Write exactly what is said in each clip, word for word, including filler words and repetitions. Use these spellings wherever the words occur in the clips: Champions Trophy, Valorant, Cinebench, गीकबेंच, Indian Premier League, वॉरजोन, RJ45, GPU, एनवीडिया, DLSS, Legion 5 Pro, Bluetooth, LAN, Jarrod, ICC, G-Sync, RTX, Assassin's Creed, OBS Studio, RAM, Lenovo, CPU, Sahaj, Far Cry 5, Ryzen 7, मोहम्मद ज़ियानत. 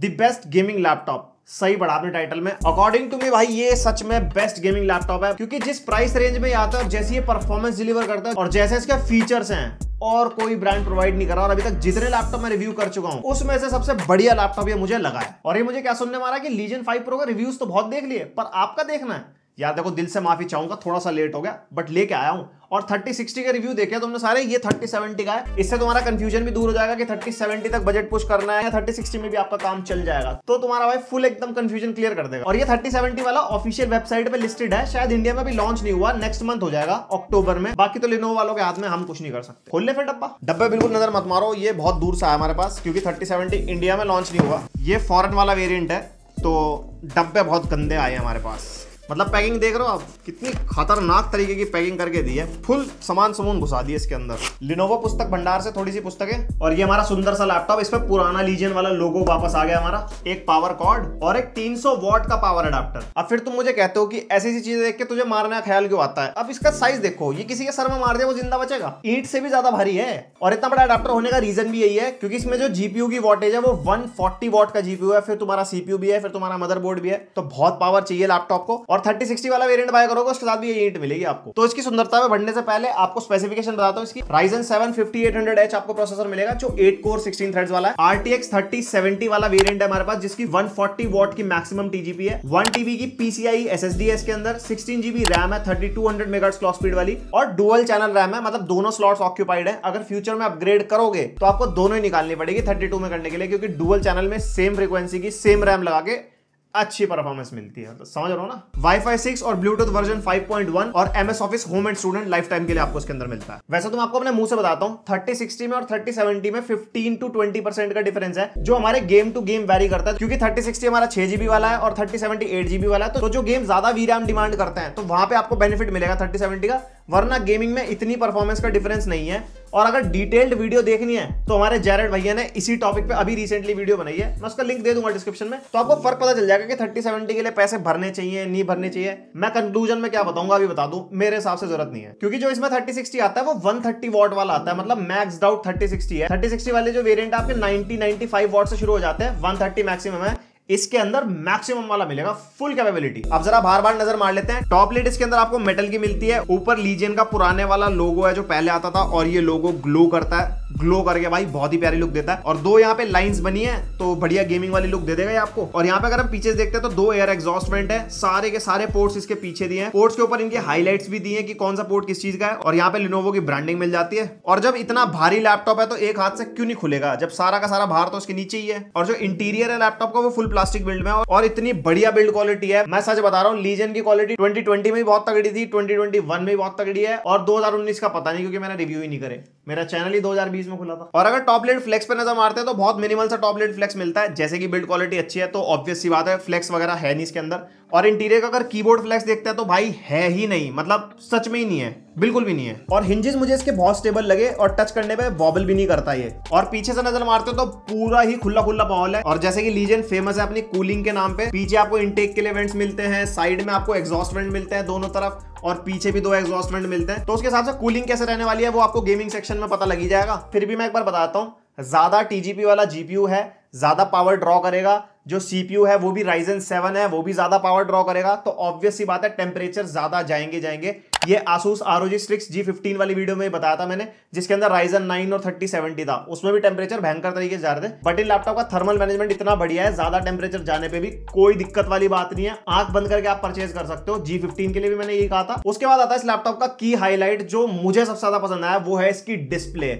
The best gaming laptop, सही बड़ा आपने टाइटल में। अकॉर्डिंग टू मी भाई ये सच में बेस्ट गेमिंग लैपटॉप है, क्योंकि जिस प्राइस रेंज में आता है और जैसी ये परफॉर्मेंस डिलीवर करता है और जैसे इसके फीचर्स हैं और कोई ब्रांड प्रोवाइड नहीं कर रहा। और अभी तक जितने लैपटॉप मैं रिव्यू कर चुका हूँ उसमें से सबसे बढ़िया लैपटॉप ये मुझे लगा है। और ये मुझे क्या सुनने मारा कि लीजन फाइव प्रो का रिव्यूज तो बहुत देख लिए पर आपका देखना है। यार देखो दिल से माफी चाहूंगा, थोड़ा सा लेट हो गया बट लेके आया हूँ। और थर्टी सिक्सटी के रिव्यू देखे तुमने सारे, ये थर्टी सेवेंटी का है। इससे तुम्हारा कंफ्यूजन भी दूर हो जाएगा कि थर्टी सेवेंटी तक बजट पुश करना है या थर्टी सिक्सटी में भी आपका काम चल जाएगा, तो तुम्हारा भाई फुल एकदम कंफ्यूजन क्लियर कर देगा। और ये थर्टी सेवेंटी वाला ऑफिशियल वेबसाइट पे लिस्टेड है, शायद इंडिया में भी लॉन्च नहीं हुआ, नेक्स्ट मंथ हो जाएगा अक्टूबर में। बाकी तो लेनोवो वालों के हाथ में हम कुछ नहीं कर सकते। खोल ले फिर डब्बा। डब्बे बिल्कुल नजर मत मारो, ये बहुत दूर से आया हमारे पास क्योंकि थर्टी सेवेंटी इंडिया में लॉन्च नहीं हुआ, ये फॉरेन वाला वेरियंट है। तो डब्बे बहुत गंदे आए हमारे पास, मतलब पैकिंग देख रहे हो आप कितनी खतरनाक तरीके की पैकिंग करके दी है, फुल सामान समून घुसा दिए इसके अंदर। लिनोवो पुस्तक भंडार से थोड़ी सी पुस्तकें। और ये हमारा सुंदर सा लैपटॉप, इस पे पुराना लीजन वाला लोगो वापस आ गया हमारा। एक पावर कॉर्ड और एक तीन सौ वॉट का पावर अडाप्टर। अब फिर तुम मुझे कहते हो कि ऐसी ऐसी चीजें देख के तुझे मारने का ख्याल क्यों आता है। अब इसका साइज देखो, ये किसी के सर में मार दिया वो जिंदा बचेगा, ईंट से भी ज्यादा भारी है। और इतना बड़ा अडाप्टर होने का रीजन भी यही है क्योंकि इसमें जो जीपीयू की वॉटेज है वो वन फोर्टी वॉट का जीपीयू है, फिर तुम्हारा सीपीयू भी है, फिर तुम्हारा मदरबोर्ड भी है, तो बहुत पावर चाहिए लैपटॉप को। और थर्टी सिक्सटी वाला वेरिएंट बाय करोगे उसके साथ भी ये ईंट मिलेगी आपको। तो इसकी सुंदरता में बढ़ने से पहले आपको स्पेसिफिकेशन बताता हूं इसकी। Ryzen seven fifty eight hundred H आपको प्रोसेसर मिलेगा जो एट कोर सिक्सटीन थ्रेड्स वाला है। R T X thirty seventy वाला वेरिएंट है हमारे पास जिसकी वन फोर्टी वॉट की मैक्सिमम टीजीपी है, वन टीबी की P C I E S S D है इसके अंदर, सिक्सटीन जीबी रैम है thirty two hundred megahertz clock speed वाली, और डुअल चैनल रैम है, मतलब दोनों स्लॉट्स ऑक्यूपाइड है। अगर फ्यूचर में अपग्रेड करोगे तो आपको दोनों ही निकालनी पड़ेगी थर्टी टू में करने के लिए, क्योंकि डुअल चैनल में सेम फ्रीक्वेंसी की सेम रैम लगा के अच्छी परफॉर्मेंस मिलती है, तो समझ रहे हो ना। वाईफाई सिक्स और Bluetooth version five point one और MS Office home and student lifetime के लिए आपको इसके अंदर मिलता है। वैसे तो मैं आपको अपने मुंह से बताता हूं थर्टी सिक्सटी में और थर्टी सेवेंटी में फिफ्टीन टू ट्वेंटी परसेंट का डिफरेंस है जो हमारे गेम टू गेम वेरी करता है, क्योंकि थर्टी सिक्सटी हमारा सिक्स जीबी वाला है और थर्टी सेवेंटी एट जीबी वाला है। तो जो गेम ज्यादा वीरैम डिमांड करते हैं तो वहां पे आपको बेनिफिट मिलेगा थर्टी सेवेंटी का, वरना गेमिंग में इतनी परफॉर्मेंस का डिफरेंस नहीं है। और अगर डिटेल्ड वीडियो देखनी है तो हमारे जैरड भैया ने इसी टॉपिक पे अभी रिसेंटली वीडियो बनाई है, मैं उसका लिंक दे दूंगा डिस्क्रिप्शन में, तो आपको फर्क पता चल जाएगा कि थर्टी सेवेंटी के लिए पैसे भरने चाहिए नहीं भरने चाहिए। मैं कंक्लूजन में क्या बताऊंगा अभी बता दूं, मेरे हिसाब से जरूरत नहीं है, क्योंकि जो इसमें थर्टी सिक्सटी आता है वो वन थर्टी वॉट वाला आता है, मतलब मैक्सड आउट थर्टी सिक्सटी है। थर्टी सिक्सटी वाले जो वेरिएंट आपके नाइंटी नाइंटी फाइव वॉट से शुरू हो जाते हैं, वन थर्टी मैक्सिमम है, इसके अंदर मैक्सिमम वाला मिलेगा फुल कैपेबिलिटी। अब जरा बार बार नजर मार लेते हैं। टॉप लिड इसके अंदर आपको मेटल की मिलती है, ऊपर लीजन का पुराने वाला लोगो है जो पहले आता था, और ये लोगो ग्लो करता है, ग्लो करके भाई बहुत ही प्यारी लुक देता है। और दो यहाँ पे लाइंस बनी है तो बढ़िया गेमिंग वाली लुक दे देगा ये आपको। और यहाँ पे अगर हम पीछे देखते हैं तो दो एयर एग्जॉस्ट वेंट है, सारे के सारे पोर्ट्स इसके पीछे दिए हैं, पोर्ट्स के ऊपर इनके हाईलाइट्स भी दिए हैं कि कौन सा पोर्ट किस चीज का है। और यहाँ पे लिनोवो की ब्रांडिंग मिल जाती है। और जब इतना भारी लैपटॉप है तो एक हाथ से क्यों नहीं खुलेगा, जब सारा का सारा भार तो उसके नीचे ही है। और जो इंटीरियर है लैपटॉप का वो फुल प्लास्टिक बिल्ड में, और इतनी बढ़िया बिल्ड क्वालिटी है। मैं सच बता रहा हूँ लीजन की क्वालिटी ट्वेंटी ट्वेंटी में भी बहुत तगड़ी थी, ट्वेंटी ट्वेंटी वन में भी बहुत तगड़ी है, और ट्वेंटी नाइंटीन का पता नहीं क्योंकि मैंने रिव्यू ही नहीं करे, मेरा चैनल ही ट्वेंटी ट्वेंटी में खुला था। और अगर टॉपलेट फ्लेक्स पे नजर मारते हैं तो बहुत मिनिमल सा टॉपलेट फ्लेक्स मिलता है, जैसे कि बिल्ड क्वालिटी अच्छी है तो ऑब्वियस सी बात है फ्लेक्स वगैरह है नहीं इसके अंदर। और इंटीरियर का अगर कीबोर्ड फ्लेक्स देखते हैं तो भाई है ही नहीं, मतलब सच में ही नहीं है, बिल्कुल भी नहीं है। और हिंजेस मुझे इसके बहुत स्टेबल लगे और टच करने पे वॉबल भी नहीं करता ये। और पीछे से नजर मारते हो तो पूरा ही खुला खुला माहौल है, और जैसे कि लीजन फेमस है अपनी कूलिंग के नाम पे, पीछे आपको इनटेक के लिए वेंट्स मिलते हैं, साइड में आपको एग्जॉस्ट वेंट मिलते हैं दोनों तरफ, और पीछे भी दो एग्जॉस्ट वेंट मिलते हैं। तो उसके हिसाब से कूलिंग कैसे रहने वाली है वो आपको गेमिंग सेक्शन में पता लगी जाएगा। फिर भी मैं एक बार बताता हूँ, ज्यादा टीजीपी वाला जीपीयू है, ज्यादा पावर ड्रॉ करेगा, जो सीपीयू है वो भी राइजन सेवन है, वो भी ज्यादा पावर ड्रॉ करेगा, तो ऑब्वियस सी बात है टेम्परेचर ज्यादा जाएंगे जाएंगे ये Asus R O G six G fifteen वाली वीडियो में बताया था मैंने, जिसके अंदर राइजन नाइन और थर्टी सेवेंटी था, उसमें भी टेम्परेचर भयंकर तरीके से जा रहे थे। बट इन लैपटॉप का थर्मल मैनेजमेंट इतना बढ़िया है, ज्यादा टेम्परेचर जाने पे भी कोई दिक्कत वाली बात नहीं है, आंख बंद करके आप परचेज कर सकते हो। जी फिफ्टीन के लिए भी मैंने ये कहा था। उसके बाद आता है इस लैपटॉप का की हाईलाइट, जो मुझे सबसे ज्यादा पसंद आया वो है इसकी डिस्प्ले।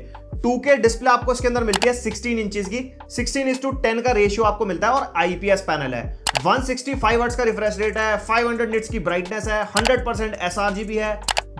टू के डिस्प्ले आपको इसके अंदर मिलती है सिक्सटीन इंचेस की, सिक्सटीन इज टू टेन का रेशियो आपको मिलता है, और आईपीएस पैनल है, वन सिक्सटी फाइव हर्ट्ज का रिफ्रेश रेट है, फाइव हंड्रेड निट्स की ब्राइटनेस है, हंड्रेड परसेंट एसआरजीबी है,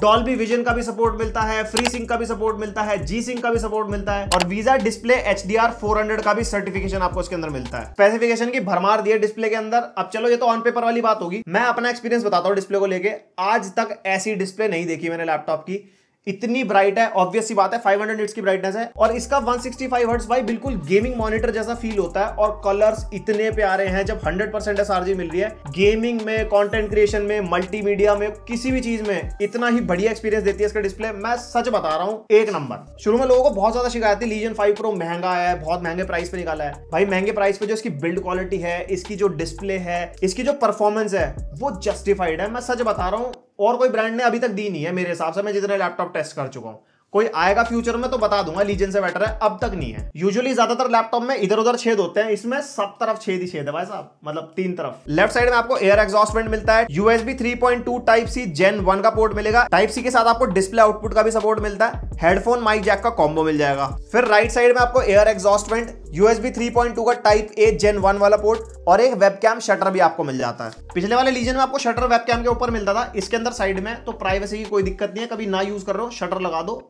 डॉल्बी विजन का भी सपोर्ट मिलता है, फ्री सिंक का भी सपोर्ट मिलता है, जी सिंक का भी सपोर्ट मिलता है, और VESA display H D R four hundred का भी सर्टिफिकेशन आपको इसके अंदर मिलता है। स्पेसिफिकेशन की भरमार दी है डिस्प्ले के अंदर। अब चलो ये तो ऑन पेपर वाली बात होगी, मैं अपना एक्सपीरियंस बताता हूँ डिस्प्ले को लेके। आज तक ऐसी डिस्प्ले नहीं देखी मैंने लैपटॉप की, इतनी ब्राइट है, ऑब्वियस ही बात है फाइव हंड्रेड निट्स की ब्राइटनेस है। और इसका वन सिक्स्टी फाइव हर्ट्ज भाई बिल्कुल गेमिंग मॉनिटर जैसा फील होता है। और कलर्स इतने प्यारे हैं, जब हंड्रेड परसेंट एसआरजी मिल रही है, गेमिंग में, कंटेंट क्रिएशन में, मल्टीमीडिया में, किसी भी चीज में इतना ही बढ़िया एक्सपीरियंस देती है इसका डिस्प्ले। मैं सच बता रहा हूँ, एक नंबर। शुरू में लोगों को बहुत ज्यादा शिकायत थी लीजन फाइव प्रो महंगा है, बहुत महंगे प्राइस पे निकाला है। भाई महंगे प्राइस पे जो इसकी बिल्ड क्वालिटी है, इसकी जो डिस्प्ले है, इसकी जो परफॉर्मेंस है, वो जस्टिफाइड है। मैं सच बता रहा हूँ, और कोई ब्रांड ने अभी तक दी नहीं है मेरे हिसाब से। मैं जितने लैपटॉप टेस्ट कर चुका हूँ, कोई आएगा फ्यूचर में तो बता दूंगा लीजन से बेटर है, अब तक नहीं है। यूजुअली ज्यादातर लैपटॉप में इधर उधर छेद होते हैं, इसमें सब तरफ छेद ही छेद है भाई साहब, मतलब तीन तरफ। लेफ्ट साइड में आपको एयर एग्जॉस्ट पेंट मिलता है, USB three point two type C gen one का पोर्ट मिलेगा, टाइप सी के साथ आपको डिस्प्ले आउटपुट का भी सपोर्ट मिलता है, हेडफोन माइक जैक का कॉम्बो मिल जाएगा। फिर राइट साइड में आपको air exhaust vent, USB three point two का टाइप ए जेन वन वाला पोर्ट, और एक वेबकैम शटर भी आपको मिल जाता है। पिछले वाले लीजन में आपको शटर वेबकैम के ऊपर मिलता था, इसके अंदर साइड में, तो प्राइवेसी की कोई दिक्कत नहीं है। कभी ना यूज कर रहे हो, शटर लगा दो,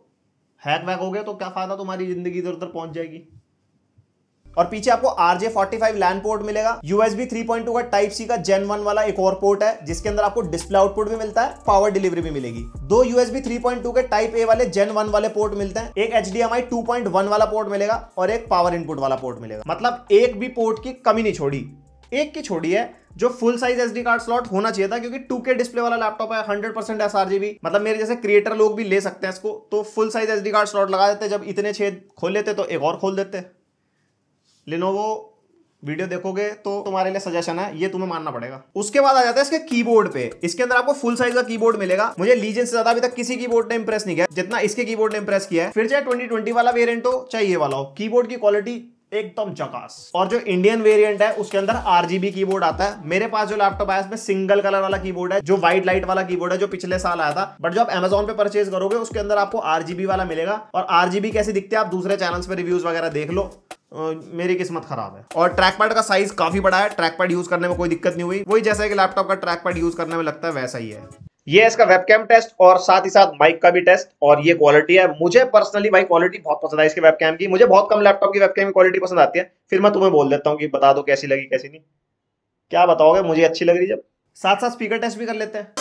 हैक वैक हो गया तो क्या फायदा, तुम्हारी जिंदगी इधर उधर पहुंच जाएगी। और पीछे आपको R J forty five LAN port मिलेगा, यूएसबी थ्री पॉइंट टू का टाइप सी का जेन वन वाला एक और पोर्ट है, जिसके अंदर आपको डिस्प्ले आउटपुट भी मिलता है, पावर डिलीवरी भी मिलेगी। दो यूएसबी थ्री पॉइंट टू के टाइप ए वाले जेन वन वाले पोर्ट मिलते हैं, एक H D M I two point one वाला पोर्ट मिलेगा और एक पावर इनपुट वाला पोर्ट मिलेगा। मतलब एक भी पोर्ट की कमी नहीं छोड़ी, एक की छोड़ी है जो full size SD card slot होना चाहिए था, क्योंकि टू के डिस्प्ले वाला लैपटॉप है, हंड्रेड परसेंट एसआरजीबी, मतलब मेरे जैसे क्रिएटर लोग भी ले सकते हैं इसको, तो full size SD card slot लगा देते, जब इतने छेद खोल लेते तो एक और खोल देते। Lenovo वीडियो देखोगे तो तुम्हारे लिए सजेशन है, ये तुम्हें मानना पड़ेगा। उसके बाद आ जाता है इसके कीबोर्ड पे, इसके अंदर आपको फुल साइज का कीबोर्ड मिलेगा। मुझे लीजन से ज्यादा अभी तक किसी कीबोर्ड ने इंप्रेस नहीं किया जितना इसके कीबोर्ड ने इंप्रेस किया है, फिर चाहे ट्वेंटी ट्वेंटी वाला वेरिएंट हो चाहे ये वाला हो, कीबोर्ड की क्वालिटी एकदम झकास। और जो इंडियन वेरिएंट है उसके अंदर आरजीबी कीबोर्ड आता है। मेरे पास जो लैपटॉप आया इसमें सिंगल कलर वाला कीबोर्ड है, जो व्हाइट लाइट वाला कीबोर्ड है, जो पिछले साल आया था, बट जो आप अमेजोन पे परचेज करोगे उसके अंदर आपको आरजीबी वाला मिलेगा। और आरजीबी कैसे दिखते हैं आप दूसरे चैनल्स पे रिव्यूज वगैरह देख लो, Uh, मेरी किस्मत खराब है। और ट्रैकपैड का साइज काफी बड़ा है, ट्रैकपैड यूज करने में कोई दिक्कत नहीं हुई, वही जैसा कि लैपटॉप का ट्रैकपैड यूज करने में लगता है वैसा ही है। ये इसका वेबकैम टेस्ट और साथ ही साथ माइक का भी टेस्ट, और ये क्वालिटी है। मुझे पर्सनली भाई क्वालिटी बहुत पसंद है इसके वेबकैम की। मुझे बहुत कम लैपटॉप की वेबकैम की क्वालिटी पसंद आती है, फिर मैं तुम्हें बोल देता हूँ कि बता दो कैसी लगी कैसी नहीं। क्या बताओगे, मुझे अच्छी लग रही। जब साथ साथ स्पीकर टेस्ट भी कर लेते हैं।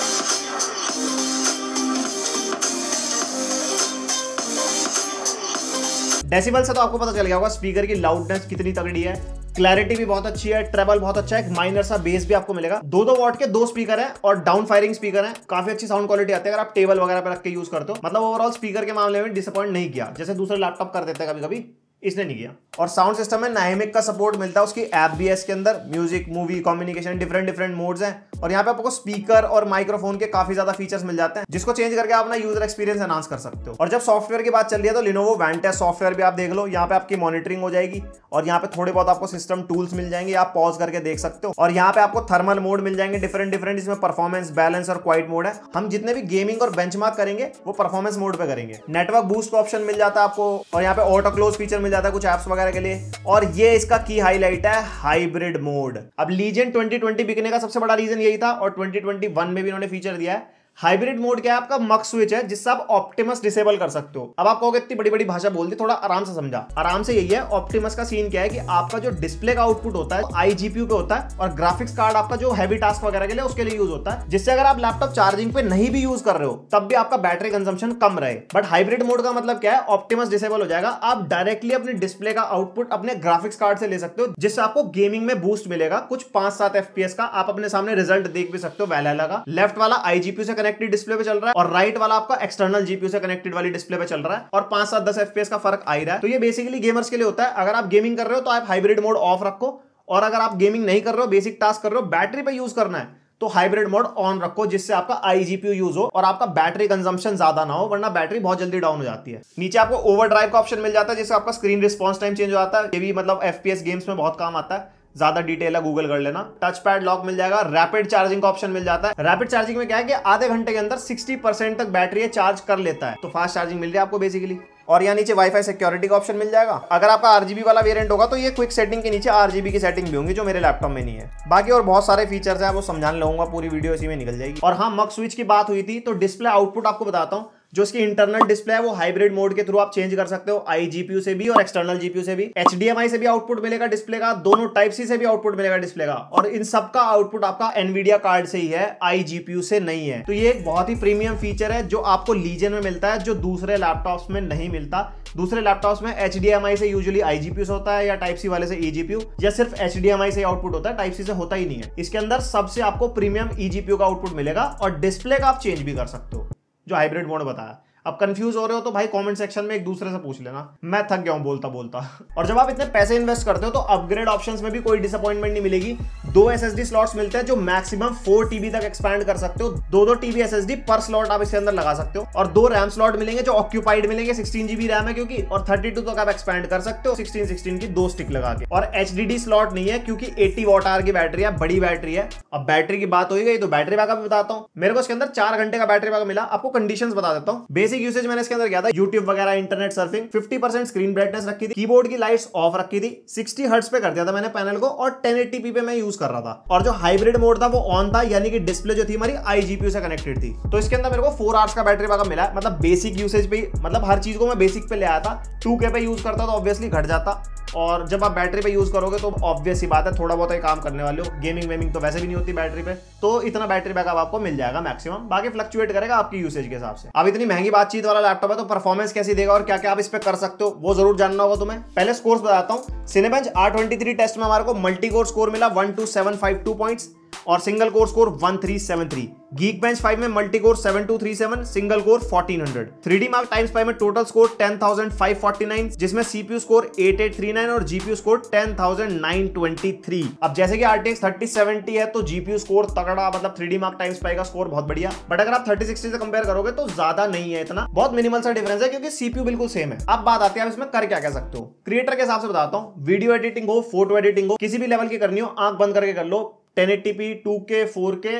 डेसिबल से तो आपको पता चल गया होगा स्पीकर की लाउडनेस कितनी तगड़ी है, क्लैरिटी भी बहुत अच्छी है, ट्रेबल बहुत अच्छा है, एक माइनर सा बेस भी आपको मिलेगा। दो दो वॉट के दो स्पीकर हैं और डाउन फायरिंग स्पीकर हैं, काफी अच्छी साउंड क्वालिटी आती है अगर आप टेबल वगैरह पर रख के यूज करते हो। मतलब ओवरऑल स्पीकर के मामले में डिसअपॉइंट नहीं किया, जैसे दूसरे लैपटॉप कर देते हैं कभी कभी, इसने नहीं किया। और साउंड सिस्टम में नाहिमिक का सपोर्ट मिलता है, उसकी ऐप भी है इसके अंदर, music, movie, communication, different different modes हैं। और यहाँ पे आपको स्पीकर और माइक्रोफोन के काफी ज्यादा फीचर्स मिल जाते हैं, जिसको चेंज करके आप अपना यूजर एक्सपीरियंस एनहांस कर सकते हो। और जब सॉफ्टवेयर की बात चल रही है तो Lenovo Vantage सॉफ्टवेयर भी आप देख लो, यहाँ पे आपकी मॉनिटरिंग हो जाएगी और यहाँ पे थोड़े बहुत आपको सिस्टम टूल्स मिल जाएंगे, आप पॉज करके देख सकते हो। और यहाँ पे आपको थर्मल मोड मिल जाएंगे डिफरेंट डिफरेंट, इसमें परफॉर्मेंस, बैलेंस और क्वाइट मोड है। हम जितने भी गेमिंग और बेंचमार्क करेंगे वो परफॉर्मेंस मोड पे करेंगे। नेटवर्क बूस्ट का ऑप्शन मिल जाता है आपको, और यहाँ पे ऑटो क्लोज फीचर मिल जाता है कुछ एप्स वगैरह के लिए। और ये इसका की हाईलाइट है, हाइब्रिड मोड। अब लीजन ट्वेंटी ट्वेंटी बिकने का सबसे बड़ा रीजन यही था, और ट्वेंटी ट्वेंटी वन में भी इन्होंने फीचर दिया है। हाइब्रिड मोड क्या है, आपका मक स्विच है जिससे आप ऑप्टिमस डिसेबल कर सकते हो। अब आप कहोगे इतनी बड़ी बड़ी भाषा बोल दी, थोड़ा आराम से समझा। आराम से यही है ऑप्टिमस का सीन क्या है कि आपका जो डिस्प्ले का आउटपुट होता है आई जीपीयू पे होता है, और ग्राफिक्स कार्ड आपका जो हैवी टास्क वगैरह के लिए उसके लिए यूज होता है, जिससे अगर आप लैपटॉप चार्जिंग पे नहीं भी यूज कर रहे हो तब भी आपका बैटरी कंजम्पशन कम रहे। बट हाइब्रिड मोड का मतलब क्या है, ऑप्टिमस डिसेबल हो जाएगा, आप डायरेक्टली अपने डिस्प्ले का आउटपुट अपने ग्राफिक्स कार्ड से ले सकते हो, जिससे आपको गेमिंग में बूस्ट मिलेगा कुछ पांच सात एफपीएस का। आप अपने सामने रिजल्ट देख भी सकते हो वैलहैला का। लेफ्ट वाला आई जीपीयू से कनेक्टेड डिस्प्ले पे चल रहा है और राइट वाला आपका एक्सटर्नल जीपीयू से कनेक्टेड वाली डिस्प्ले पे चल रहा है, और पांच सात दस एफपीएस का फर्क आ ही रहा है। तो ये बेसिकली गेमर्स के लिए होता है। अगर आप गेमिंग कर रहे हो तो आप हाइब्रिड मोड ऑफ रखो, और अगर आप गेमिंग नहीं कर रहे हो, बेसिक टास्क कर रहे हो, बैटरी पे यूज करना है तो हाइब्रिड मोड ऑन रखो, जिससे आपका आई जीपीयू यूज हो और आपका बैटरी कंजम्पशन ज्यादा ना हो, वरना बैटरी बहुत जल्दी डाउन हो जाती है। नीचे आपको ओवरड्राइव का ऑप्शन मिल जाता है, जिससे आपका स्क्रीन रिस्पॉन्स टाइम चेंज हो जाता है। ये भी मतलब एफपीएस गेम्स में बहुत काम आता है, ज्यादा डिटेल है गूगल कर लेना। टच पैड लॉक मिल जाएगा, रैपिड चार्जिंग का ऑप्शन मिल जाता है। रैपिड चार्जिंग में क्या है कि आधे घंटे के अंदर सिक्सटी परसेंट तक बैटरी चार्ज कर लेता है, तो फास्ट चार्जिंग मिल रही है आपको बेसिकली। और यहाँ नीचे वाईफाई सिक्योरिटी का ऑप्शन मिल जाएगा। अगर आपका आरजीबी वाला वेरिएंट होगा तो ये क्विक सेटिंग के नीचे आरजीबी की सेटिंग भी होंगी, जो मेरे लैपटॉप में नहीं है। बाकी और बहुत सारे फीचर्स हैं, वो समझाने लगूंगा, पूरी वीडियो इसी में निकल जाएगी। और हाँ, मक स्विच की बात हुई थी तो डिस्प्ले आउटपुट आपको बताता हूँ। जो इसकी इंटरनल डिस्प्ले है वो हाइब्रिड मोड के थ्रू आप चेंज कर सकते हो, आई जीपीयू से भी और एक्सटर्नल जीपीयू से भी। एचडीएमआई से भी आउटपुट मिलेगा डिस्प्ले का, दोनों टाइप सी से भी आउटपुट मिलेगा डिस्प्ले का, और इन सब का आउटपुट आपका एनवीडिया कार्ड से ही है, आई जीपीयू से नहीं है। तो ये एक बहुत ही प्रीमियम फीचर है जो आपको लीजन में मिलता है, जो दूसरे लैपटॉप्स में नहीं मिलता। दूसरे लैपटॉप्स में एचडीएमआई से यूजुअली आई जीपीयू से होता है, या टाइप सी वाले से ई जीपीयू, या सिर्फ एचडीएमआई से आउटपुट होता है, टाइप सी से होता ही नहीं है। इसके अंदर सबसे आपको प्रीमियम ई जीपीयू का आउटपुट मिलेगा और डिस्प्ले का आप चेंज भी कर सकते हो जो हाइब्रिड मोड बताया। अब कंफ्यूज हो रहे हो तो भाई कमेंट सेक्शन में एक दूसरे से पूछ लेना, मैं थक गया हूं बोलता बोलता। और जब आप इतने पैसे इन्वेस्ट करते हो तो अपग्रेड ऑप्शंस में भी कोई डिसअपॉइंटमेंट नहीं मिलेगी। दो एसएसडी स्लॉट्स मिलते हैं जो मैक्सिमम फोर टीबी तक एक्सपैंड कर सकते हो, दो दो टीबी एसएसडी पर स्लॉट आप इसके अंदर लगा सकते हो। और दो रैम स्लॉट मिलेंगे जो ऑक्यूपाइड मिलेंगे, सिक्सटीन जीबी रैम है क्योंकि, और थर्टी टू तक आप एक्सपैंड कर सकते हो सिक्सटीन सिक्सटीन की दो स्टिक लगा के। और एच डी डी स्लॉट नहीं है क्योंकि एटी वॉट आवर की बैटरी है, बड़ी बैटरी है। अब बैटरी की बात हो गई तो बैटरी बैकअप बताता हूँ। मेरे को इसके अंदर चार घंटे का बैटरी बैकअप मिला। आपको कंडीशन बता देता हूँ। बेसिक यूसेज मैंने इसके अंदर किया था, यूट्यूब वगैरह, internet surfing, fifty percent screen brightness रखी थी, कीबोर्ड की लाइट्स ऑफ रखी थी, सिक्सटी हर्ट्ज पे कर दिया था मैंने पैनल को, और टेन एटी पी पे मैं यूज कर रहा था। और जो हाइब्रिड मोड था वो ऑन था, यानी कि डिस्प्ले जो थी हमारी आईजीपीयू से कनेक्टेड थी। तो इसके अंदर मेरे को फोर आवर्स का बैटरी बैकअप मिला, मतलब बेसिक यूसेज पे, मतलब हर चीज को मैं बेसिक पे ले आया था। टू के पे यूज करता तो ऑब्वियसली घट जाता, और जब आप बैटरी पे यूज करोगे तो ऑब्वियस ही बात है थोड़ा बहुत ही काम करने वाले हो, गेमिंग वेमिंग तो वैसे भी नहीं होती बैटरी पे, तो इतना बैटरी बैकअप आपको मिल जाएगा मैक्सिमम। बाकी फ्लक्चुएट करेगा आपकी यूसेज के हिसाब से। अब इतनी महंगी बातचीत वाला लैपटॉप है तो परफॉर्मेंस कैसी देगा और क्या क्या आप इस पे कर सकते हो वो जरूर जानना होगा तुम्हें। पहले स्कोर्स बताता हूँ। Cinebench R twenty three test में हमारे को मल्टी कोर स्कोर मिला one two seven five two points और single core score one three seven three. गीकबेंच five में multi core seven two three seven, single core fourteen hundred. Three D mark times five में total score ten thousand five forty nine, जिसमें CPU score eight eight three nine और GPU score ten thousand nine twenty three. अब जैसे कि RTX thirty seventy है तो GPU score तगड़ा, मतलब three D mark times five का स्कोर बहुत बढ़िया। बट अगर आप थर्टी सिक्सटी से कंपेयर करोगे तो ज्यादा नहीं है, इतना बहुत मिनिमल सा डिफरेंस है क्योंकि सीपीयू बिल्कुल सेम है। अब बात आती है आप इसमें कर क्या कह सकते हो। क्रिएटर के हिसाब से बताता हूँ। वीडियो एडिटिंग हो, फोटो एडिटिंग हो, किसी भी लेवल की करनी हो आंख बंद करके कर लो, ten eighty P, two K, four K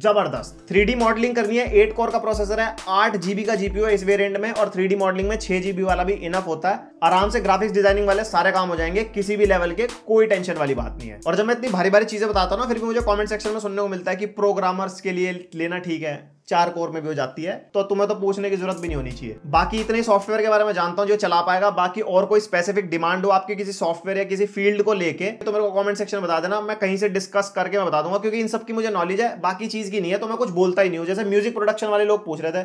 जबरदस्त। थ्री डी मॉडलिंग करनी है, एट कोर का प्रोसेसर है, आठ जीबी का जीपीयू है इस वेरिएंट में, और थ्री डी मॉडलिंग में छह जीबी वाला भी इनफ होता है। आराम से ग्राफिक्स डिजाइनिंग वाले सारे काम हो जाएंगे, किसी भी लेवल के, कोई टेंशन वाली बात नहीं है। और जब मैं इतनी भारी भारी चीजें बताता हूँ ना, फिर भी मुझे कॉमेंट सेक्शन में सुनने को मिलता है कि प्रोग्रामर्स के लिए लेना ठीक है, चार कोर में भी हो जाती है, तो तुम्हें तो पूछने की जरूरत भी नहीं होनी चाहिए। बाकी इतने सॉफ्टवेयर के बारे में जानता हूं जो चला पाएगा। बाकी और कोई स्पेसिफिक डिमांड हो आपके किसी सॉफ्टवेयर या किसी फील्ड को लेके तो मेरे को कमेंट सेक्शन में बता देना, मैं कहीं से डिस्कस करके मैं बता दूंगा, क्योंकि इन सब की मुझे नॉलेज है, बाकी चीज की नहीं है तो मैं कुछ बोलता ही नहीं हूँ। जैसे म्यूजिक प्रोडक्शन वाले लोग पूछ रहे थे,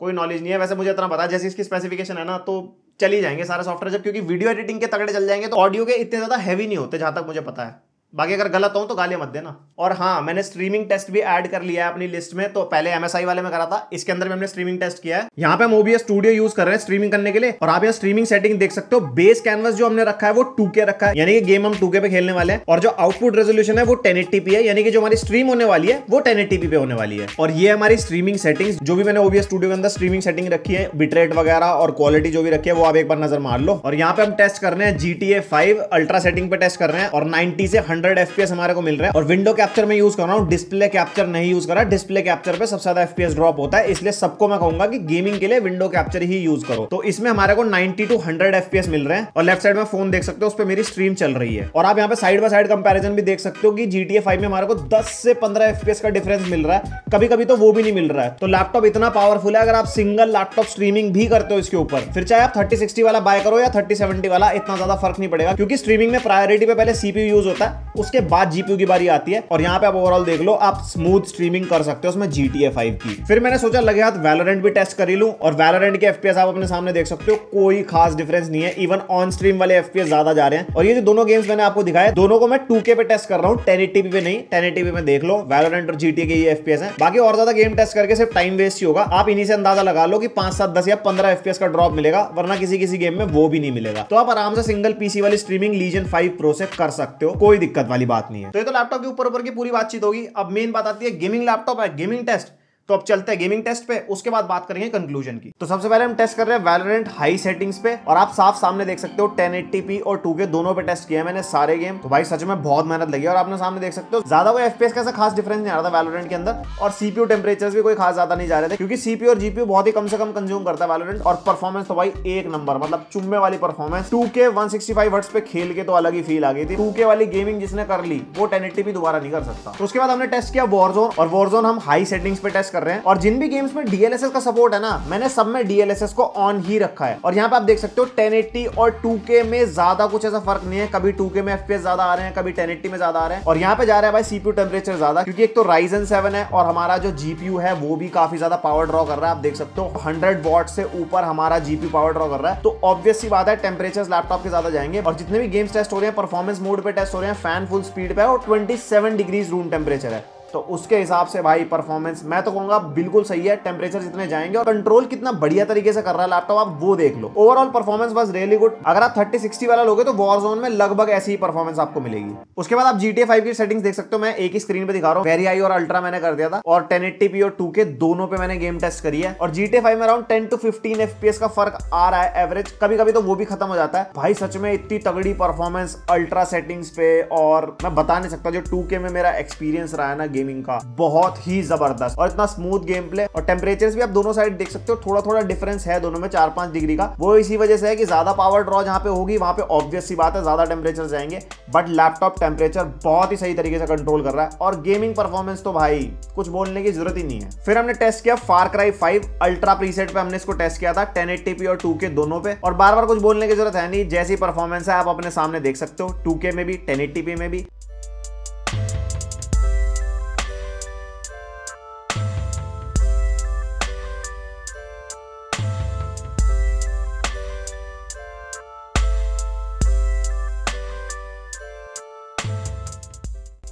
कोई नॉलेज नहीं है, वैसे मुझे इतना पता है जैसे इसकी स्पेसिफिकेशन है ना तो चली जाएंगे सारे सॉफ्टवेयर, जब क्योंकि वीडियो एडिटिंग के तगड़े चल जाएंगे तो ऑडियो के इतने ज्यादा हैवी नहीं होते जहां तक मुझे पता है। बाकी अगर गलत हो तो गाली मत देना। और हाँ, मैंने स्ट्रीमिंग टेस्ट भी ऐड कर लिया है अपनी लिस्ट में। तो पहले एमएसआई वाले में करा था, इसके अंदर भी हमने स्ट्रीमिंग टेस्ट किया है। यहाँ पे हम ओबीएस स्टूडियो यूज कर रहे हैं स्ट्रीमिंग करने के लिए, और आप यहाँ स्ट्रीमिंग सेटिंग देख सकते हो। बेस कैनवस जो हमने रखा है वो टू के रखा है, यानी कि गेम हम टू के पे खेलने वाले हैं, और जो आउटपुट रेजोल्यूशन है वो टेन एटी पी है, यानी कि जो हमारी स्ट्रीम होने वाली है वो टेन एटी पी पे होने वाली है। और ये हमारी स्ट्रीमिंग सेटिंग्स जो भी मैंने ओबीएस स्टूडियो के अंदर स्ट्रीमिंग सेटिंग रखी है, बिटरेट वगैरह और क्वालिटी जो भी रखी है वो आप एक बार नजर मार लो। और यहाँ पे हम टेस्ट कर रहे हैं जीटीए फाइव अल्ट्रा सेटिंग पे टेस्ट कर रहे हैं, और नाइनटी से हंड्रेड एफपीएस हमारे को मिल रहा है। और विंडो कैप्चर में यूज कर रहा हूँ, डिस्प्ले कैप्चर नहीं यूज कर रहा। डिस्प्ले कैप्चर पे सबसे ज्यादा एफपीएस ड्रॉप होता है, इसलिए सबको मैं कहूंगा कि गेमिंग के लिए विंडो कैप्चर ही यूज करो। तो इसमें हमारे को नाइनटी टू हंड्रेड एफपीएस मिल रहे हैं। और लेफ्ट साइड में फोन देख सकते हो, उस पर मेरी स्ट्रीम चल रही है। और आप यहाँ पे साइड बाय साइड कंपेरिजन भी देख सकते हो कि जीटीए फाइव में हमारे को दस से पंद्रह एफपीएस का डिफरेंस मिल रहा है, कभी कभी तो वो भी नहीं मिल रहा है। तो लैपटॉप इतना पावरफुल है, अगर आप सिंगल लैपटॉप स्ट्रीमिंग भी करते हो इसके ऊपर, फिर चाहे आप थर्टी सिक्सटी वाला बाय करो या थर्टी सेवेंटी वाला, इतना ज्यादा फर्क नहीं पड़ेगा, क्योंकि स्ट्रीमिंग में प्रायोरिटी पे पहले सीपीयू यूज होता है, उसके बाद जीपीयू की बारी आती है। और यहाँ पे आप ओवरऑल देख लो, आप स्मूथ स्ट्रीमिंग कर सकते हो उसमें जीटीए फाइव की। फिर मैंने सोचा लगे हाथ वैलोरेंट भी टेस्ट कर ही लूं, और वैलोरेंट के एफपीएस आप अपने सामने देख सकते हो, कोई खास डिफरेंस नहीं है, इवन ऑन स्ट्रीम वाले एफपीएस ज्यादा जा रहे हैं। और ये जो दोनों गेम्स मैंने आपको दिखाया, दोनों को मैं टू के पे टेस्ट कर रहा हूँ, टेन एटी पी पे नहीं, टेन एटी पी में देख लो। वैलोरेंट और जीटीए के ये एफपीएस हैं, बाकी और ज्यादा गेम टेस्ट करके सिर्फ टाइम वेस्ट ही होगा। आप इन्हीं से अंदाजा लगा लो कि पांच सात दस या पंद्रह एफपीएस का ड्रॉप मिलेगा, वरना किसी किसी गेम में वो भी नहीं मिलेगा। तो आप आराम से सिंगल पीसी वाली स्ट्रीमिंग लीजन फाइव प्रो से कर सकते हो, कोई दिक्कत वाली बात नहीं है। तो ये तो लैपटॉप के ऊपर ऊपर की पूरी बातचीत होगी। अब मेन बात आती है, गेमिंग लैपटॉप है, गेमिंग टेस्ट, तो अब चलते हैं गेमिंग टेस्ट पे, उसके बाद बात करेंगे कंक्लूजन की। तो सबसे पहले हम टेस्ट कर रहे हैं वैलोरेंट हाई सेटिंग्स पे, और आप साफ सामने देख सकते हो टेन एटी पी और टू के दोनों पे टेस्ट किया है मैंने सारे गेम। तो भाई सच में बहुत मेहनत लगी है, और आपने सामने देख सकते हो ज्यादा कोई एफपीएस का ऐसा खास डिफरेंस नहीं आ रहा था वैलोरेंट के अंदर। और सीपीयू टेम्परेचर्स भी कोई खास ज्यादा नहीं जा रहे थे, क्योंकि सीपीयू और जीपीयू बहुत ही कम से कम कंज्यूम करता है वैलोरेंट। और परफॉर्मेंस तो भाई एक नंबर, मतलब चुम्मे वाली performance. Two K one sixty five hertz पे खेल के तो अलग ही फील आ गई थी। टू के वाली गेमिंग जिसने कर ली वो टेन एटी पी दोबारा नहीं कर सकता। उसके बाद हमने टेस्ट किया वॉरजोन, और वॉरजोन हम हाई सेटिंग्स पे टेस्ट कर रहे हैं। और जिन भी गेम्स में डीएलएसएस का सपोर्ट है ना, मैंने सब में डीएलएसएस को ऑन ही रखा है। और यहाँ पे आप देख सकते हो टेन एटी और टू के में ज्यादा कुछ ऐसा फर्क नहीं है। कभी टू के में एफपीएस ज्यादा आ रहे हैं, कभी टेन एटी में ज्यादा आ रहे हैं। और यहाँ पे जा रहा है भाई सीपीयू टेम्परेचर ज्यादा, क्योंकि एक तो राइजन सेवन है और हमारा जो जीपीयू है वो भी काफी ज्यादा पावर ड्रॉ कर रहा है। आप देख सकते हो हंड्रेड वॉट से ऊपर हमारा जीपीयू पावर ड्रॉ कर रहा है। तो ऑब्वियस सी बात है टेम्परेचर लैपटॉप के ज्यादा जाएंगे। और जितने भी गेम्स टेस्ट हो रहे हैं परफॉर्मेंस मोड पे टेस्ट हो रहे हैं, फैन फुल स्पीड पे है और twenty seven degrees room temperature है। तो उसके हिसाब से भाई परफॉर्मेंस मैं तो कहूंगा बिल्कुल सही है। टेम्परेचर जितने जाएंगे और कंट्रोल कितना बढ़िया तरीके से कर रहा है लैपटॉप, आप वो देख लो। Overall performance was really good. अगर आप थर्टी सिक्सटी वाला लोगे तो वॉरजोन में लगभग ऐसी ही परफॉर्मेंस आपको मिलेगी। उसके बाद आप जीटीए फाइव की सेटिंग्स देख सकते हो। मैं एक ही स्क्रीन पे दिखा रहा हूँ, वेरी हाई और अल्ट्रा मैंने कर दिया था और टेन एटी पी और टू के दोनों पे मैंने गेम टेस्ट करी है। और जीटीए फाइव में around ten to fifteen FPS का फर्क आ रहा है एवरेज, कभी कभी तो वो भी खत्म हो जाता है। भाई सच में इतनी तगड़ी परफॉर्मेंस अल्ट्रा सेटिंग्स पे, और मैं बता नहीं सकता जो टू के में मेरा एक्सपीरियंस रहा है ना गेमिंग का, बहुत ही जबरदस्त। और इतना स्मूथ गेम प्ले और टेम्परेचर्स भी आप दोनों साइड देख सकते हो, थोड़ा थोड़ा डिफरेंस है दोनों में चार पांच डिग्री का। वो इसी वजह से है कि ज्यादा पावर ड्रॉ जहां पे होगी वहां पे ऑब्वियस सी बात है ज्यादा टेम्परेचर जाएंगे। बट लैपटॉप टेम्परेचर बहुत ही सही तरीके से कंट्रोल कर रहा है और गेमिंग परफॉर्मेंस तो भाई कुछ बोलने की जरूरत ही नहीं है। फिर हमने टेस्ट किया Far Cry five ultra preset पे, हमने इसको टेस्ट किया था टेन एटी पी और टू के दोनों पे। और बार बार कुछ बोलने की जरूरत है नहीं, जैसी परफॉर्मेंस है आप अपने सामने देख सकते हो, टू के में भी टेन एटी पी में भी।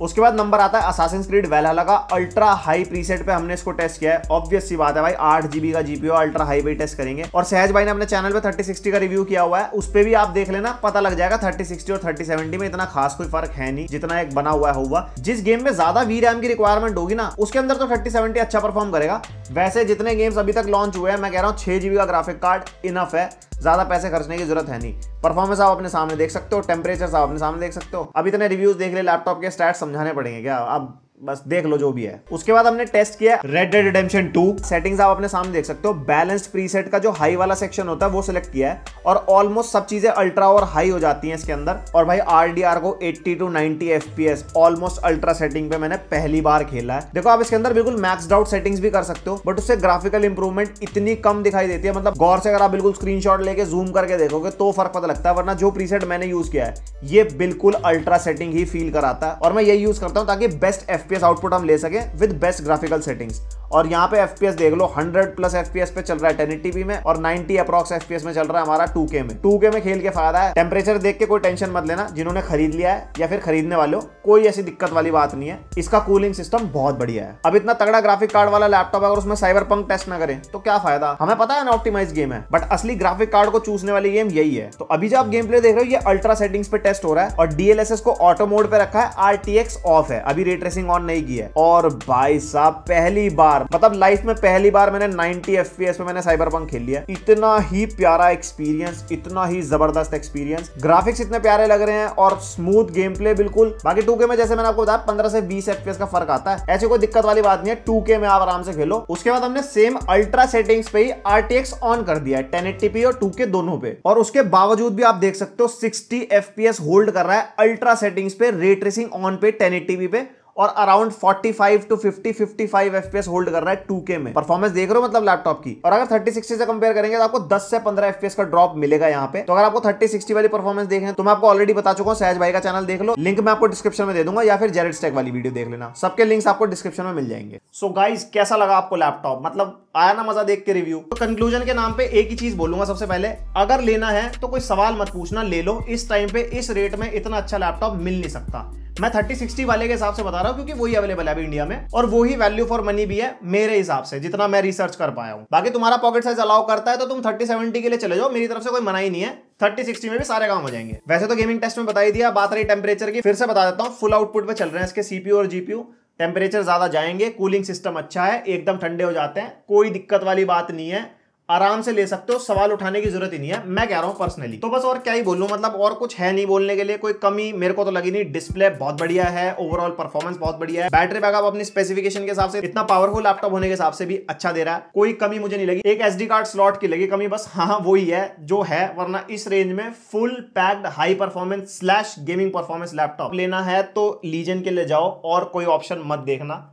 उसके बाद नंबर आता है असासिन्स क्रीड वैलहला का। अल्ट्रा हाई प्रीसेट पे हमने इसको टेस्ट किया है, ऑब्वियस सी बात है भाई आठ जीबी का जीपीयू अल्ट्रा हाई पे टेस्ट करेंगे। और सहज भाई ने अपने चैनल पे थर्टी सिक्सटी का रिव्यू किया हुआ है, उस पे भी आप देख लेना, पता लग जाएगा थर्टी सिक्सटी और थर्टी सेवेंटी में इतना खास कोई फर्क है नहीं, जितना एक बना हुआ है हुआ। जिस गेम में ज्यादा वी रैम की रिक्वायरमेंट होगी ना उसके अंदर तो थर्टी सेवेंटी अच्छा परफॉर्म करेगा। वैसे जितने गेम्स अभी तक लॉन्च हुए हैं मैं कह रहा हूँ छह जीबी का ग्राफिक कार्ड इनफ है, ज्यादा पैसे खर्चने की जरूरत है नहीं। परफॉर्मेंस आप अपने सामने देख सकते हो, टेम्परेचर आप अपने सामने देख सकते हो। अब इतने रिव्यूज देख ले लैपटॉप के, स्टैट्स समझाने पड़ेंगे क्या, अब बस देख लो जो भी है। उसके बाद हमने टेस्ट किया Red Dead Redemption two. Settings आप अपने सामने देख सकते हो, बैलेंस्ड प्रीसेट का जो हाई वाला सेक्शन होता है वो सिलेक्ट किया है और ऑलमोस्ट सब चीजें अल्ट्रा और हाई हो जाती हैं इसके अंदर। और भाई आरडीआर को eighty to ninety FPS almost ultra setting पे मैंने पहली बार खेला है। देखो आप इसके अंदर बिल्कुल मैक्सड आउट सेटिंग्स भी कर सकते हो, बट उससे ग्राफिकल इंप्रूवमेंट इतनी कम दिखाई देती है, मतलब गौर से अगर आप बिल्कुल स्क्रीनशॉट लेके जूम करके देखोगे तो फर्क पता लगता है, वरना जो प्रीसेट मैंने यूज किया है ये बिल्कुल अल्ट्रा सेटिंग ही फील कराता है। और मैं यही यूज करता हूँ ताकि best F F P S output हम ले सके विद बेस्ट ग्राफिकल सेटिंग्स। और यहाँ पे F P S देख लो, hundred plus F P S पे चल रहा है टेन एटी पी में और ninety approx F P S में चल रहा है हमारा टू के में। टू के में खेल के फायदा है, टेम्परेचर देख के कोई टेंशन मत लेना। जिन्होंने खरीद लिया है या फिर खरीदने वाले हो, कोई ऐसी दिक्कत वाली बात नहीं है। इसका कूलिंग सिस्टम बहुत बढ़िया है। अब इतना तगड़ा ग्राफिक कार्ड वाला लैपटॉप अगर उसमें साइबरपंक टेस्ट ना करें तो क्या फायदा। हमें पता है अनऑप्टिमाइज गेम है, बट असली ग्राफिक कार्ड को चूसने वाली गेम यही है। तो अभी जो आप गेम प्ले देख रहे हो ये अल्ट्रा सेटिंग्स पे टेस्ट हो रहा है और डीएलएसएस को ऑटो मोड पे रखा है, आरटीएक्स ऑफ है, अभी रे ट्रेसिंग ऑन नहीं की है। और भाई साहब पहली बार, मतलब लाइफ में पहली बार मैंने नाइंटी एफपीएस पे मैंने साइबरपंक खेल लिया। इतना ही प्यारा एक्सपीरियंस, इतना ही जबरदस्त एक्सपीरियंस, ग्राफिक्स इतने प्यारे लग रहे हैं और स्मूथ गेम प्ले बिल्कुल। बाकी टू के में जैसे मैंने आपको बताया पंद्रह से बीस एफपीएस का फर्क आता है, ऐसी कोई दिक्कत वाली बात नहीं है। टू के में आप आराम से खेलो। उसके बाद हमने सेम अल्ट्रा सेटिंग्स पे ही आरटीएक्स ऑन कर दिया है टेन एटी पी और टू के दोनों पे, और उसके बावजूद भी आप देख सकते हो सिक्सटी एफपीएस होल्ड कर रहा है अल्ट्रा सेटिंग्स पे, रे ट्रेसिंग ऑन पे टेन एटी पी पे, और around forty five to fifty fifty five FPS hold कर रहा है टू के में। परफॉर्मेंस देख रहे हो मतलब लैपटॉप की। और अगर थर्टी सिक्सटी से कंपेयर करेंगे तो आपको टेन से फिफ्टीन एफपीएस का ड्रॉप मिलेगा यहाँ पे। तो अगर आपको थर्टी सिक्सटी वाली परफॉर्मेंस देखना है तो मैं आपको ऑलरेडी बता चुका हूँ, सहज भाई का चैनल देख लो, लिंक मैं आपको डिस्क्रिप्शन में दे दूंगा, या फिर जैरेड स्टैक वाली वीडियो देख लेना, सबके लिंक्स आपको डिस्क्रिप्शन में मिल जाएंगे। सो गाइज कैसा लगा आपको लैपटॉप, मतलब आया ना मजा देख के रिव्यू। तो कंक्लूजन के नाम पे एक ही चीज बोलूंगा, सबसे पहले अगर लेना है तो कोई सवाल मत पूछना, ले लो। इस टाइम पे इस रेट में इतना अच्छा लैपटॉप मिल नहीं सकता। मैं थर्टी सिक्सटी वाले के हिसाब से बता रहा हूँ क्योंकि वही अवेलेबल है अभी इंडिया में और वही वैल्यू फॉर मनी भी है मेरे हिसाब से, जितना मैं रिसर्च कर पाया हूँ। बाकी तुम्हारा पॉकेट साइज अलाउ करता है तो तुम थर्टी सेवेंटी के लिए चले जाओ, मेरी तरफ से कोई मनाही नहीं है। थर्टी सिक्सटी में भी सारे काम हो जाएंगे। वैसे तो गेमिंग टेस्ट में बताई दिया, बात रही टेम्परेचर की, फिर से बता देता हूँ, फुल आउटपुट पे चल रहे हैं इसके सीपीयू और जीपीयू। टेम्परेचर ज्यादा जाएंगे, कूलिंग सिस्टम अच्छा है, एकदम ठंडे हो जाते हैं, कोई दिक्कत वाली बात नहीं है, आराम से ले सकते हो, सवाल उठाने की जरूरत ही नहीं है, मैं कह रहा हूँ पर्सनली। तो बस और क्या ही बोलूँ, मतलब और कुछ है नहीं बोलने के लिए। कोई कमी मेरे को तो लगी नहीं, डिस्प्ले बहुत बढ़िया है, ओवरऑल परफॉर्मेंस बहुत बढ़िया है, बैटरी बैकअप अपनी स्पेसिफिकेशन के हिसाब से इतना पावरफुल लैपटॉप होने के हिसाब से भी अच्छा दे रहा है, कोई कमी मुझे नहीं लगी। एक एसडी कार्ड स्लॉट की लगी कमी, बस हाँ वही है जो है, वरना इस रेंज में full packed high performance slash gaming performance laptop लेना है तो लीजन के लिए जाओ और कोई ऑप्शन मत देखना।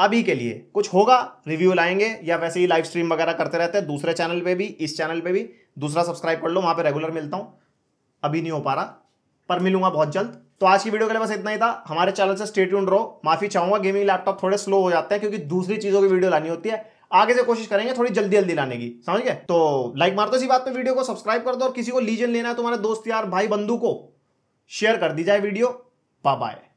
अभी के लिए कुछ होगा रिव्यू लाएंगे, या वैसे ही लाइव स्ट्रीम वगैरह करते रहते हैं दूसरे चैनल पे भी, इस चैनल पे भी। दूसरा सब्सक्राइब कर लो, वहां पे रेगुलर मिलता हूं, अभी नहीं हो पा रहा पर मिलूंगा बहुत जल्द। तो आज की वीडियो के लिए बस इतना ही था। हमारे चैनल से स्टे ट्यून्ड रहो। माफी चाहूंगा गेमिंग लैपटॉप थोड़े स्लो हो जाते हैं क्योंकि दूसरी चीजों की वीडियो लानी होती है, आगे से कोशिश करेंगे थोड़ी जल्दी जल्दी लाने की, समझ गए। तो लाइक मार दो इसी बात पे, वीडियो को सब्सक्राइब कर दो, और किसी को लीजन लेना है तुम्हारे दोस्त यार भाई बंधु को शेयर कर दी जाए वीडियो। Bye bye.